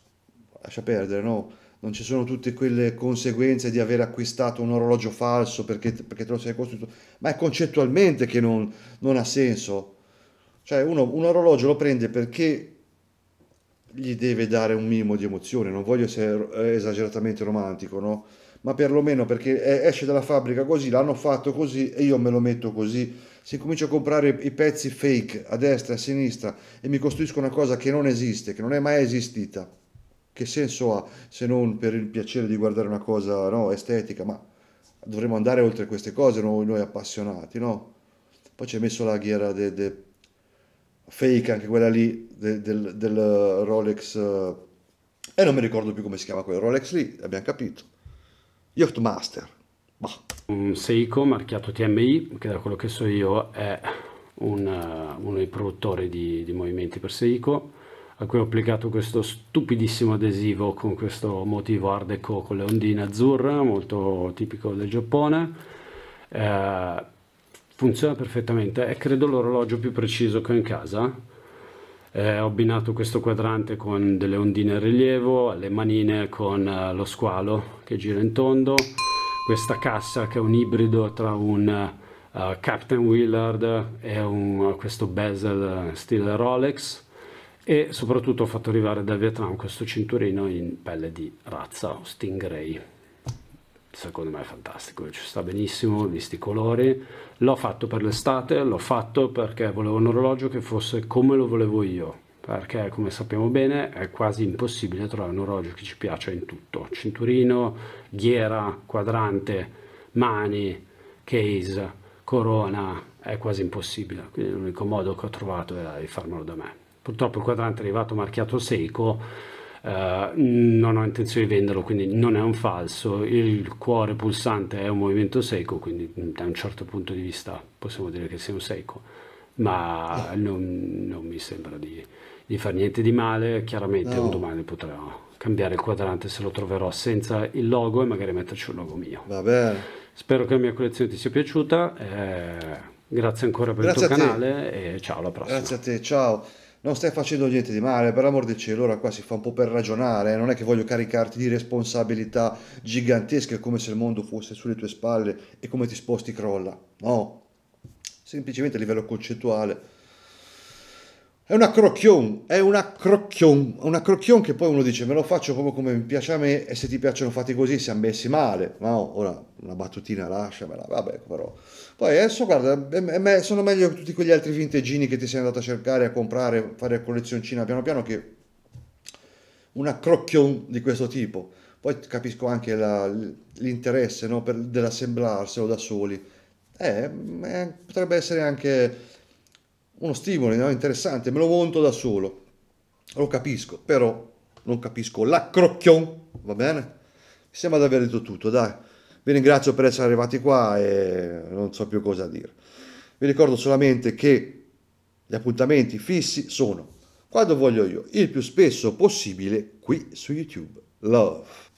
Lascia perdere, no? Non ci sono tutte quelle conseguenze di aver acquistato un orologio falso perché, perché te lo sei costruito. Ma è concettualmente che non, non ha senso. Cioè uno un orologio lo prende perché gli deve dare un minimo di emozione, non voglio essere esageratamente romantico, no? Ma perlomeno perché esce dalla fabbrica così, l'hanno fatto così e io me lo metto così. Se comincio a comprare i pezzi fake a destra e a sinistra e mi costruisco una cosa che non esiste, che non è mai esistita, che senso ha se non per il piacere di guardare una cosa, no, estetica? Ma dovremmo andare oltre queste cose noi, noi appassionati, no? Poi ci hai messo la ghiera del... De, fake anche quella lì del, del, del Rolex e eh, non mi ricordo più come si chiama quel Rolex lì, abbiamo capito, Yachtmaster. Bah. Un Seiko marchiato T M I che da quello che so io è un, uno dei produttori di, di movimenti per Seiko, a cui ho applicato questo stupidissimo adesivo con questo motivo Art Deco con le ondine azzurre, molto tipico del Giappone. eh, Funziona perfettamente, è credo l'orologio più preciso che ho in casa. Eh, ho abbinato questo quadrante con delle ondine in rilievo, le manine con uh, lo squalo che gira in tondo, questa cassa che è un ibrido tra un uh, Captain Willard e un, uh, questo bezel stile Rolex, e soprattutto ho fatto arrivare dal Vietnam questo cinturino in pelle di razza o stingray. Secondo me è fantastico, ci sta benissimo, visti i colori. L'ho fatto per l'estate, l'ho fatto perché volevo un orologio che fosse come lo volevo io, perché come sappiamo bene è quasi impossibile trovare un orologio che ci piaccia in tutto: cinturino, ghiera, quadrante, mani, case, corona, è quasi impossibile, quindi l'unico modo che ho trovato era di farmelo da me. Purtroppo il quadrante è arrivato marchiato Seiko. Uh, non ho intenzione di venderlo, quindi non è un falso. Il cuore pulsante è un movimento Seiko, quindi da un certo punto di vista possiamo dire che sia un Seiko, ma non, non mi sembra di, di far niente di male. Chiaramente no. Un domani potrò cambiare il quadrante se lo troverò senza il logo e magari metterci un logo mio. Va bene. Spero che la mia collezione ti sia piaciuta, eh, grazie ancora per grazie il tuo canale e ciao, alla prossima. Grazie a te, ciao. Non stai facendo niente di male, per l'amor del cielo, ora qua si fa un po' per ragionare, non è che voglio caricarti di responsabilità gigantesche come se il mondo fosse sulle tue spalle e come ti sposti crolla, no, semplicemente a livello concettuale È una crocchion, è una crocchion, una crocchion che poi uno dice me lo faccio proprio come mi piace a me e se ti piacciono fatti così siamo messi male, ma no, ora una battutina lasciamela, vabbè però. Poi adesso guarda, sono meglio tutti quegli altri vintegini che ti sei andato a cercare, a comprare, fare collezioncina piano piano che una crocchion di questo tipo. Poi capisco anche l'interesse, no, dell'assemblarselo da soli, eh, potrebbe essere anche uno stimolo, no? Interessante, me lo monto da solo, lo capisco, però non capisco la crocchion, va bene? Mi sembra di aver detto tutto, dai, vi ringrazio per essere arrivati qua e non so più cosa dire. Vi ricordo solamente che gli appuntamenti fissi sono, quando voglio io, il più spesso possibile qui su YouTube. Love!